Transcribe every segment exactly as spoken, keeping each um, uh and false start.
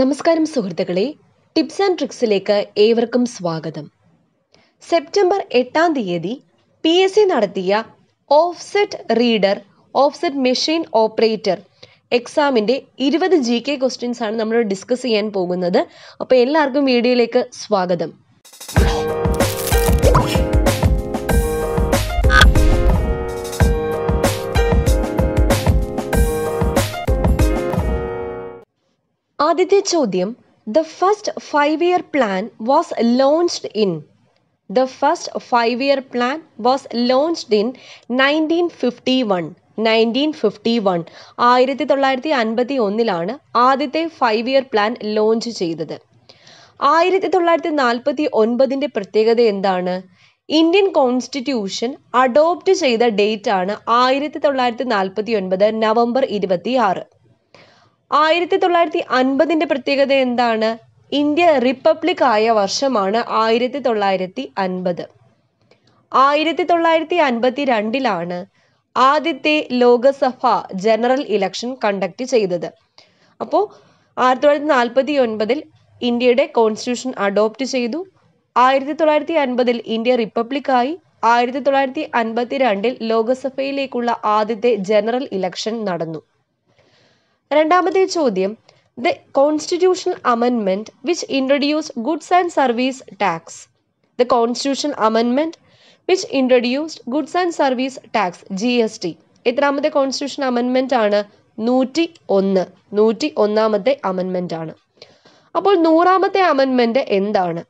നമസ്കാരം സുഹൃത്തുക്കളെ, tips and ട്രിക്സിലേക്ക് ഏവർക്കും സ്വാഗതം. സെപ്റ്റംബർ എട്ടാം തീയതി പി എസ് സി നടത്തിയ offset reader offset machine operator എക്സാമിൻ്റെ ഇരുപത് ജി കെ ക്വസ്റ്റ്യൻസ് ആണ് നമ്മൾ ഡിസ്കസ് ചെയ്യാൻ പോകുന്നത്. അപ്പോൾ എല്ലാവർക്കും വീഡിയോയിലേക്ക് സ്വാഗതം. ആദ്യത്തെ ചോദ്യം, the first five year plan was launched in the first five year plan was launched in nineteen fifty one nineteen fifty one ആയിരത്തി തൊള്ളായിരത്തി അൻപത്തി ഒന്നിലാണ് ആദ്യത്തെ ഫൈവ് ഇയർ പ്ലാൻ ലോഞ്ച് ചെയ്തത്. ആയിരത്തി തൊള്ളായിരത്തി നാൽപ്പത്തി ഒൻപതിൻ്റെ പ്രത്യേകത എന്താണ്? ഇന്ത്യൻ കോൺസ്റ്റിറ്റ്യൂഷൻ അഡോപ്റ്റ് ചെയ്ത ഡേറ്റ് ആണ് ആയിരത്തി തൊള്ളായിരത്തി നാൽപ്പത്തി ഒൻപത് നവംബർ ഇരുപത്തി ആറ്. ആയിരത്തി തൊള്ളായിരത്തി അൻപതിൻ്റെ പ്രത്യേകത എന്താണ്? ഇന്ത്യ റിപ്പബ്ലിക് ആയ വർഷമാണ് ആയിരത്തി തൊള്ളായിരത്തി അൻപത്. ആയിരത്തി തൊള്ളായിരത്തി അൻപത്തി രണ്ടിലാണ് ആദ്യത്തെ ലോകസഭ ജനറൽ ഇലക്ഷൻ കണ്ടക്ട് ചെയ്തത്. അപ്പോൾ ആയിരത്തി തൊള്ളായിരത്തി നാൽപ്പത്തി ഒൻപതിൽ ഇന്ത്യയുടെ കോൺസ്റ്റിറ്റ്യൂഷൻ അഡോപ്റ്റ് ചെയ്തു. ആയിരത്തി തൊള്ളായിരത്തി അൻപതിൽ ഇന്ത്യ റിപ്പബ്ലിക്കായി. ആയിരത്തി തൊള്ളായിരത്തി അൻപത്തി രണ്ടിൽ ലോകസഭയിലേക്കുള്ള ആദ്യത്തെ ജനറൽ ഇലക്ഷൻ നടന്നു. രണ്ടാമത്തെ ചോദ്യം, the constitutional amendment which introduce goods and service tax the constitutional amendment which introduced goods and service tax G S T എത്രാമത്തെ കോൺസ്റ്റിറ്റ്യൂഷൻ അമെൻമെൻ്റ് ആണ്? നൂറ്റി ഒന്ന് നൂറ്റി ഒന്നാമത്തെ അമെൻമെൻ്റ് ആണ്. അപ്പോൾ നൂറാമത്തെ അമെൻമെൻറ്റ് എന്താണ്?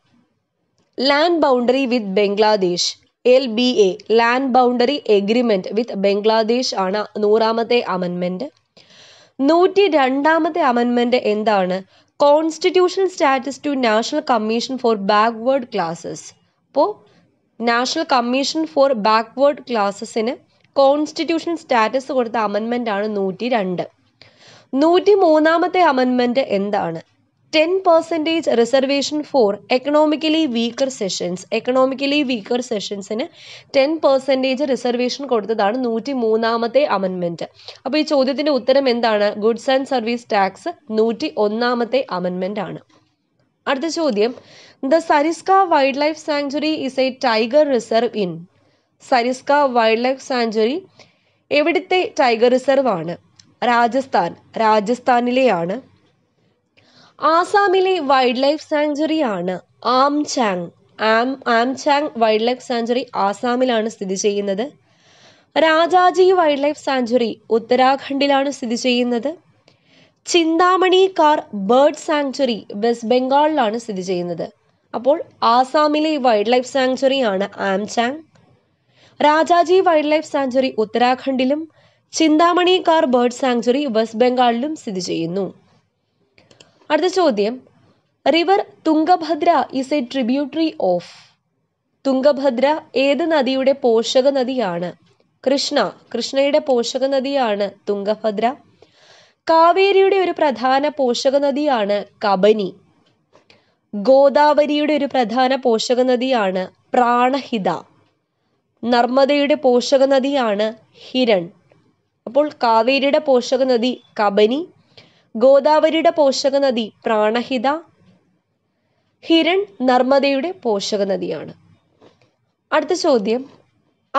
Land boundary with Bangladesh L B A land boundary agreement with Bangladesh ആണ് നൂറാമത്തെ അമെൻമെൻറ്റ്. നൂറ്റി രണ്ടാമത്തെ അമെൻമെൻറ്റ് എന്താണ്? Constitutional status to national commission for backward classes. അപ്പോൾ നാഷണൽ കമ്മീഷൻ ഫോർ ബാക്ക്വേർഡ് ക്ലാസ്സസിന് കോൺസ്റ്റിറ്റ്യൂഷണൽ സ്റ്റാറ്റസ് കൊടുത്ത അമെൻമെൻ്റ് ആണ് നൂറ്റി രണ്ട്. നൂറ്റി മൂന്നാമത്തെ അമെൻമെൻറ്റ് എന്താണ്? Ten percentage reservation for economically weaker sections economically weaker സെഷൻസിന് ടെൻ പെർസെൻറ്റേജ് റിസർവേഷൻ കൊടുത്തതാണ് നൂറ്റി മൂന്നാമത്തെ അമെൻമെൻറ്റ്. അപ്പോൾ ഈ ചോദ്യത്തിൻ്റെ ഉത്തരം എന്താണ്? ഗുഡ്സ് ആൻഡ് സർവീസ് ടാക്സ് നൂറ്റി ഒന്നാമത്തെ അമെൻമെൻ്റ് ആണ്. അടുത്ത ചോദ്യം, the Sariska wild life sanctuary is a tiger reserve in Sariska wild life sanctuary എവിടുത്തെ ടൈഗർ റിസർവ് ആണ്? രാജസ്ഥാൻ രാജസ്ഥാനിലെയാണ്. ആസാമിലെ വൈൽഡ് ലൈഫ് സാങ്ച്വറി ആണ് ആംചാങ് ആം ആംചാങ് വൈൽഡ് ലൈഫ് സാങ്ച്വറി ആസാമിലാണ് സ്ഥിതി ചെയ്യുന്നത്. രാജാജി വൈൽഡ് ലൈഫ് സാങ്ച്വറി ഉത്തരാഖണ്ഡിലാണ് സ്ഥിതി ചെയ്യുന്നത്. Chintamani Kar bird sanctuary west ബംഗാളിലാണ് സ്ഥിതി ചെയ്യുന്നത്. അപ്പോൾ ആസാമിലെ വൈൽഡ് ലൈഫ് സാങ്ച്വറി ആണ് Amchang. Rajaji wild life sanctuary ഉത്തരാഖണ്ഡിലും Chintamani Kar bird sanctuary west ബംഗാളിലും സ്ഥിതി ചെയ്യുന്നു. അടുത്ത ചോദ്യം, river Tungabhadra is a tributary of Tungabhadra ഏത് നദിയുടെ പോഷക നദിയാണ്? കൃഷ്ണ കൃഷ്ണയുടെ പോഷക നദിയാണ് തുംഗഭദ്ര. കാവേരിയുടെ ഒരു പ്രധാന പോഷക നദിയാണ് കബനി. ഗോദാവരിയുടെ ഒരു പ്രധാന പോഷക നദിയാണ് പ്രാണഹിത. നർമ്മദയുടെ പോഷക നദിയാണ് ഹിരൺ. അപ്പോൾ കാവേരിയുടെ പോഷക നദി കബനി, ഗോദാവരിയുടെ പോഷക നദി പ്രാണഹിത, ഹിരൺ നർമ്മദയുടെ പോഷക നദിയാണ്. അടുത്ത ചോദ്യം,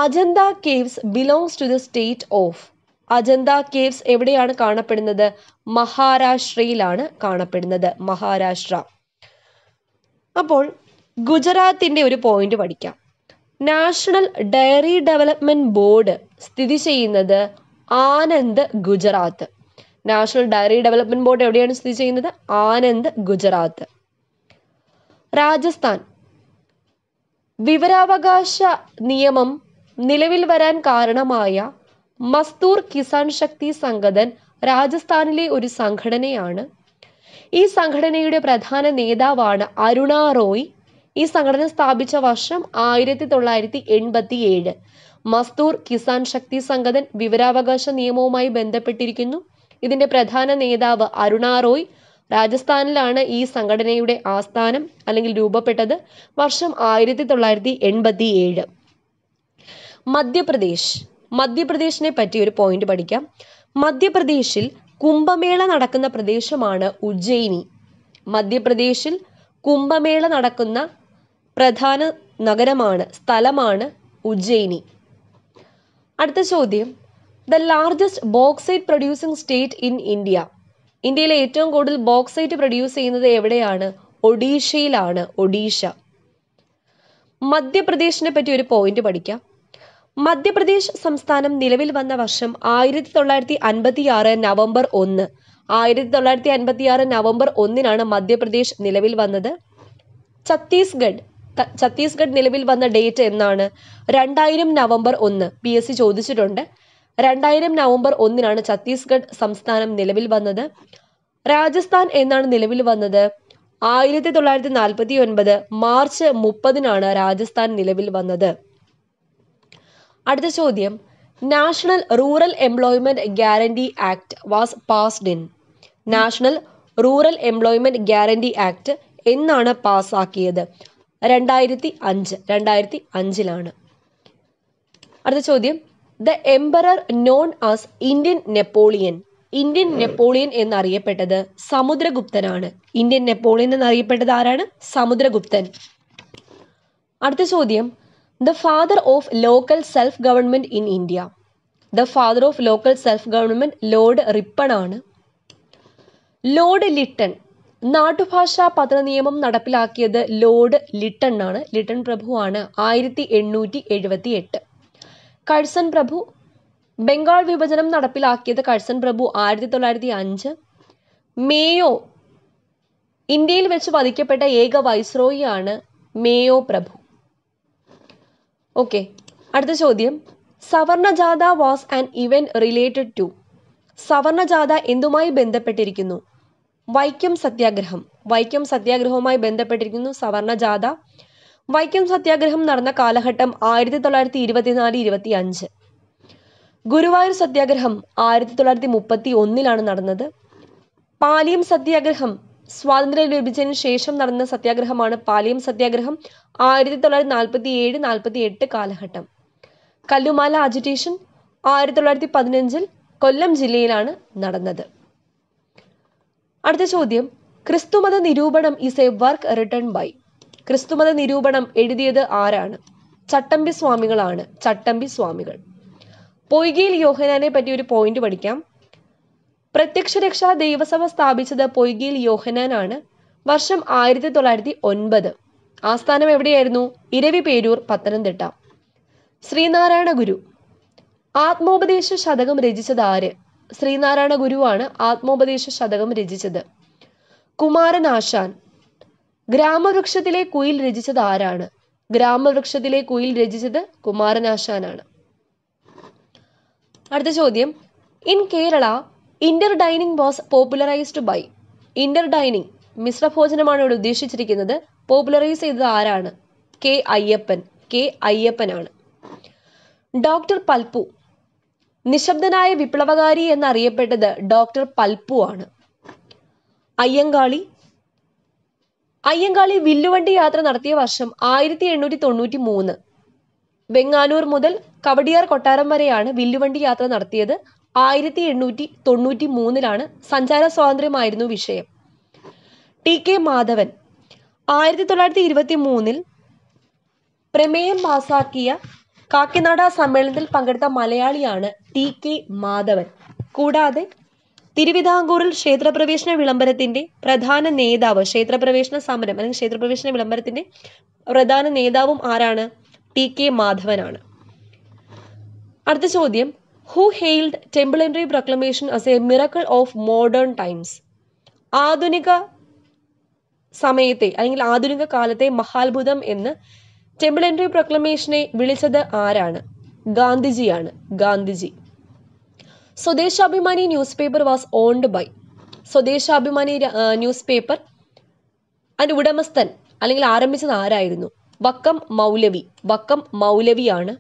Ajanta caves belongs to the state of Ajanta caves എവിടെയാണ് കാണപ്പെടുന്നത്? മഹാരാഷ്ട്രയിലാണ് കാണപ്പെടുന്നത്, മഹാരാഷ്ട്ര. അപ്പോൾ ഗുജറാത്തിൻ്റെ ഒരു പോയിന്റ് പഠിക്കാം. നാഷണൽ ഡയറി ഡെവലപ്മെന്റ് ബോർഡ് സ്ഥിതി ചെയ്യുന്നത് Anand, Gujarat. National dairy development board എവിടെയാണ് സ്ഥിതി ചെയ്യുന്നത്? ആനന്ദ്, ഗുജറാത്ത്. രാജസ്ഥാൻ വിവരാവകാശ നിയമം നിലവിൽ വരാൻ കാരണമായ മസ്ദൂർ കിസാൻ ശക്തി സംഘടന രാജസ്ഥാനിലെ ഒരു സംഘടനയാണ്. ഈ സംഘടനയുടെ പ്രധാന നേതാവാണ് അരുണ റോയ്. ഈ സംഘടന സ്ഥാപിച്ച വർഷം ആയിരത്തി തൊള്ളായിരത്തി എൺപത്തി ഏഴ്. മസ്ദൂർ കിസാൻ ശക്തി സംഘടന വിവരാവകാശ നിയമവുമായി ബന്ധപ്പെട്ടിരിക്കുന്നു. ഇതിൻ്റെ പ്രധാന നേതാവ് അരുണ റോയ്. രാജസ്ഥാനിലാണ് ഈ സംഘടനയുടെ ആസ്ഥാനം അല്ലെങ്കിൽ രൂപപ്പെട്ടത്, വർഷം ആയിരത്തി തൊള്ളായിരത്തി എൺപത്തി ഏഴ്. മധ്യപ്രദേശ് മധ്യപ്രദേശിനെ പറ്റി ഒരു പോയിന്റ് പഠിക്കാം. മധ്യപ്രദേശിൽ കുംഭമേള നടക്കുന്ന പ്രദേശമാണ് ഉജ്ജയിനി. മധ്യപ്രദേശിൽ കുംഭമേള നടക്കുന്ന പ്രധാന നഗരമാണ് സ്ഥലമാണ് ഉജ്ജയിനി. അടുത്ത ചോദ്യം, the largest bauxite producing state in India. ഇന്ത്യയിലെ ഏറ്റവും കൂടുതൽ ബോക്സൈറ്റ് പ്രൊഡ്യൂസ് ചെയ്യുന്നത് എവിടെയാണ്? ഒഡീഷയിലാണ്. ഒഡീഷ. മധ്യപ്രദേശിനെ പറ്റി ഒരു പോയിന്റ് പഠിക്കാം. മധ്യപ്രദേശ് സംസ്ഥാനം നിലവിൽ വന്ന വർഷം ആയിരത്തി തൊള്ളായിരത്തി അൻപത്തി ആറ് നവംബർ ഒന്ന് ആയിരത്തി തൊള്ളായിരത്തി അൻപത്തി ആറ് നവംബർ ഒന്നിനാണ് മധ്യപ്രദേശ് നിലവിൽ വന്നത്. ഛത്തീസ്ഗഡ് ഛത്തീസ്ഗഡ് നിലവിൽ വന്ന ഡേറ്റ് എന്നാണ്? രണ്ടായിരം നവംബർ ഒന്ന്. പി എസ് സി ചോദിച്ചിട്ടുണ്ട്. രണ്ടായിരം നവംബർ ഒന്നിനാണ് ഛത്തീസ്ഗഡ് സംസ്ഥാനം നിലവിൽ വന്നത്. രാജസ്ഥാൻ എന്നാണ് നിലവിൽ വന്നത്? ആയിരത്തി തൊള്ളായിരത്തി നാൽപ്പത്തി ഒൻപത് മാർച്ച് മുപ്പതിനാണ് രാജസ്ഥാൻ നിലവിൽ വന്നത്. അടുത്ത ചോദ്യം, national rural employment guarantee act was passed in. National rural employment guarantee act എന്നാണ് പാസ്സാക്കിയത്? രണ്ടായിരത്തി അഞ്ച് രണ്ടായിരത്തി അഞ്ചിലാണ്. അടുത്ത ചോദ്യം, the emperor known as Indian Napoleon. Indian Napoleon എന്നറിയപ്പെട്ടത് സമുദ്രഗുപ്തനാണ്. ഇന്ത്യൻ നെപ്പോളിയൻ എന്നറിയപ്പെട്ടത് ആരാണ്? സമുദ്രഗുപ്തൻ. അടുത്ത ചോദ്യം, the father of local self government in India. The father of local self government Lord Ripon ആണ്. Lord Lytton. നാട്ടുഭാഷാ പത്ര നിയമം നടപ്പിലാക്കിയത് ലോർഡ് ലിട്ടൺ ആണ്. ലിട്ടൺ പ്രഭുവാണ്. ആയിരത്തി എണ്ണൂറ്റി എഴുപത്തി എട്ട്. കഴ്സൺ പ്രഭു. ബംഗാൾ വിഭജനം നടപ്പിലാക്കിയത് കഴ്സൺ പ്രഭു. ആയിരത്തി തൊള്ളായിരത്തി അഞ്ച്. മേയോ. ഇന്ത്യയിൽ വെച്ച് വധിക്കപ്പെട്ട ഏക വൈസ്രോയിയാണ് മേയോ പ്രഭു. ഓക്കെ, അടുത്ത ചോദ്യം, സവർണജാഥ was an event related to. സവർണജാഥ എന്തുമായി ബന്ധപ്പെട്ടിരിക്കുന്നു? വൈക്കം സത്യാഗ്രഹം. വൈക്കം സത്യാഗ്രഹവുമായി ബന്ധപ്പെട്ടിരിക്കുന്നു സവർണജാഥ. വൈക്കം സത്യാഗ്രഹം നടന്ന കാലഘട്ടം ആയിരത്തി തൊള്ളായിരത്തി ഇരുപത്തിനാല് ഇരുപത്തി അഞ്ച്. ഗുരുവായൂർ സത്യാഗ്രഹം ആയിരത്തി തൊള്ളായിരത്തി മുപ്പത്തി ഒന്നിലാണ് നടന്നത്. പാലിയം സത്യാഗ്രഹം സ്വാതന്ത്ര്യം ലഭിച്ചതിന് ശേഷം നടന്ന സത്യാഗ്രഹമാണ് പാലിയം സത്യാഗ്രഹം. ആയിരത്തി തൊള്ളായിരത്തി നാൽപ്പത്തി ഏഴ് നാൽപ്പത്തി എട്ട് കാലഘട്ടം. കല്ലുമാല അജിറ്റേഷൻ ആയിരത്തി തൊള്ളായിരത്തി പതിനഞ്ചിൽ കൊല്ലം ജില്ലയിലാണ് നടന്നത്. അടുത്ത ചോദ്യം, ക്രിസ്തുമത Nirupanam is a work written by. ക്രിസ്തുമത നിരൂപണം എഴുതിയത് ആരാണ്? ചട്ടമ്പി സ്വാമികളാണ്. ചട്ടമ്പി സ്വാമികൾ. പൊയ്കയിൽ യോഹനാനെ പറ്റി ഒരു പോയിന്റ് പഠിക്കാം. പ്രത്യക്ഷരക്ഷാ ദൈവസഭ സ്ഥാപിച്ചത് പൊയ്കയിൽ യോഹനാനാണ്. വർഷം ആയിരത്തി തൊള്ളായിരത്തി ഒൻപത്. ആസ്ഥാനം എവിടെയായിരുന്നു? ഇരവി പേരൂർ, പത്തനംതിട്ട. ശ്രീനാരായണ ഗുരു. ആത്മോപദേശ ശതകം രചിച്ചത് ആര്? ശ്രീനാരായണ ഗുരുവാണ് ആത്മോപദേശ ശതകം രചിച്ചത്. കുമാരൻ ആശാൻ. ഗ്രാമവൃക്ഷത്തിലെ കുയിൽ രചിച്ചത് ആരാണ്? ഗ്രാമവൃക്ഷത്തിലെ കുയിൽ രചിച്ചത് കുമാരനാശാനാണ്. അടുത്ത ചോദ്യം, in Kerala inter dining was popularised by. Inter dining മിശ്രഭോജനമാണ് ഇവിടെ ഉദ്ദേശിച്ചിരിക്കുന്നത്. പോപ്പുലറൈസ് ചെയ്തത് ആരാണ്? കെ അയ്യപ്പൻ. കെ അയ്യപ്പനാണ്. ഡോക്ടർ പൽപ്പു. നിശബ്ദനായ വിപ്ലവകാരി എന്നറിയപ്പെട്ടത് ഡോക്ടർ പൽപ്പു ആണ്. അയ്യങ്കാളി. അയ്യങ്കാളി വില്ലുവണ്ടി യാത്ര നടത്തിയ വർഷം ആയിരത്തി എണ്ണൂറ്റി തൊണ്ണൂറ്റി മൂന്ന്. വെങ്ങാനൂർ മുതൽ കവടിയാർ കൊട്ടാരം വരെയാണ് വില്ലുവണ്ടി യാത്ര നടത്തിയത്. ആയിരത്തി എണ്ണൂറ്റി തൊണ്ണൂറ്റി മൂന്നിലാണ്. സഞ്ചാര സ്വാതന്ത്ര്യമായിരുന്നു വിഷയം. T K Madhavan. ആയിരത്തി തൊള്ളായിരത്തി ഇരുപത്തി മൂന്നിൽ പ്രമേയം പാസാക്കിയ കാക്കിനാട സമ്മേളനത്തിൽ പങ്കെടുത്ത മലയാളിയാണ് ടി കെ മാധവൻ. കൂടാതെ തിരുവിതാംകൂറിൽ ക്ഷേത്രപ്രവേശന വിളംബരത്തിന്റെ പ്രധാന നേതാവ്, ക്ഷേത്രപ്രവേശന സമരം അല്ലെങ്കിൽ ക്ഷേത്രപ്രവേശന വിളംബരത്തിന്റെ പ്രധാന നേതാവും ആരാണ്? ടി കെ മാധവനാണ്. അടുത്ത ചോദ്യം, who hailed temple entry proclamation as a miracle of modern times. ആധുനിക സമയത്തെ അല്ലെങ്കിൽ ആധുനിക കാലത്തെ മഹാത്ഭുതം എന്ന് ടെംപ്ലററി പ്രൊക്ലമേഷനെ വിളിച്ചത് ആരാണ്? ഗാന്ധിജിയാണ്. Gandhiji. Swadeshabhimani newspaper was owned by. Swadeshabhimani newspaper അതിൻ്റെ ഉടമസ്ഥൻ അല്ലെങ്കിൽ ആരംഭിച്ചത് ആരായിരുന്നു? വക്കം മൗലവി. വക്കം മൗലവിയാണ്.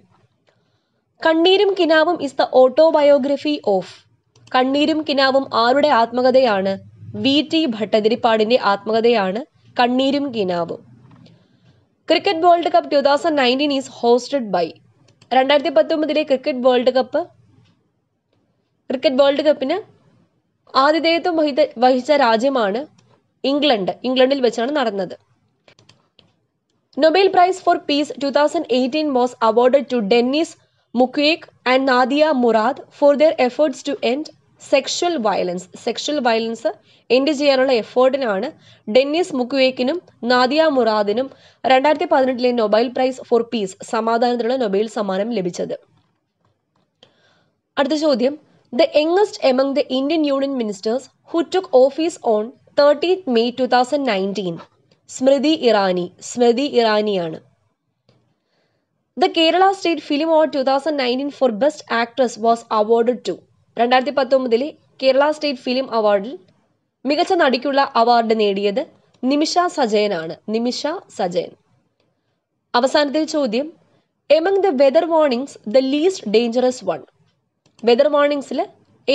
Kanneerum Kinavum is the autobiography of. Kanneerum Kinavum ആരുടെ ആത്മകഥയാണ്? വി ടി ഭട്ടതിരിപ്പാടിന്റെ ആത്മകഥയാണ് കണ്ണീരും കിനാവും. Cricket world cup two thousand nineteen is hosted by. രണ്ടായിരത്തി പത്തൊമ്പതിലെ cricket world cup cricket world കപ്പിന് ആതിഥേയത്വം വഹിച്ച വഹിച്ച രാജ്യമാണ് ഇംഗ്ലണ്ട് ഇംഗ്ലണ്ടിൽ വെച്ചാണ് നടന്നത്. Nobel Prize for Peace twenty eighteen was awarded to Denis Mukwege and Nadia Murad for their efforts to end sexual violence. Sexual violence end ചെയ്യാനുള്ള എഫേർട്ടിനാണ് ഡെന്നിസ് മുക്വേക്കിനും നാദിയ മുറാദിനും രണ്ടായിരത്തി പതിനെട്ടിലെ നൊബൈൽ പ്രൈസ് ഫോർ പീസ് സമാധാനത്തിനുള്ള നൊബൈൽ സമ്മാനം ലഭിച്ചത്. അടുത്ത ചോദ്യം, the youngest among the Indian union ministers who took office on thirteenth May two thousand nineteen Smriti Irani Smriti ഇറാനിയാണ്. The Kerala state film award two thousand nineteen for best actress was awarded to രണ്ടായിരത്തി പത്തൊമ്പതിലെ Kerala state film അവാർഡിൽ മികച്ച നടിക്കുള്ള award നേടിയത് നിമിഷ സജയനാണ് നിമിഷ സജയൻ. അവസാനത്തെ ചോദ്യം, among the weather warnings the least dangerous one, weather വാർണിംഗ്സിൽ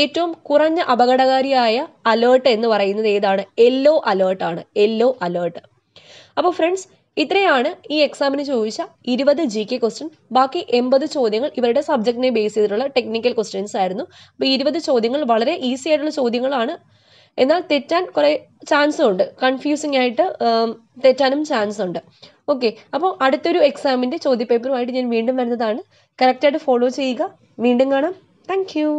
ഏറ്റവും കുറഞ്ഞ അപകടകാരിയായ അലേർട്ട് എന്ന് പറയുന്നത് ഏതാണ്? യെല്ലോ അലേർട്ട് ആണ്, യെല്ലോ അലേർട്ട്. അപ്പോൾ ഫ്രണ്ട്സ്, ഇത്രയാണ് ഈ എക്സാമിന് ചോദിച്ച ഇരുപത് ജി കെ ക്വസ്റ്റ്യൻ. ബാക്കി എൺപത് ചോദ്യങ്ങൾ ഇവരുടെ സബ്ജക്റ്റിനെ ബേസ് ചെയ്തിട്ടുള്ള ടെക്നിക്കൽ ക്വസ്റ്റ്യൻസ് ആയിരുന്നു. അപ്പോൾ ഇരുപത് ചോദ്യങ്ങൾ വളരെ ഈസി ആയിട്ടുള്ള ചോദ്യങ്ങളാണ്. എന്നാൽ തെറ്റാൻ കുറേ ചാൻസും ഉണ്ട്, കൺഫ്യൂസിംഗ് ആയിട്ട് തെറ്റാനും ചാൻസ് ഉണ്ട്. ഓക്കെ, അപ്പോൾ അടുത്തൊരു എക്സാമിൻ്റെ ചോദ്യപേപ്പറുമായിട്ട് ഞാൻ വീണ്ടും വരുന്നതാണ്. കറക്റ്റായിട്ട് ഫോളോ ചെയ്യുക. വീണ്ടും കാണാം. Thank U.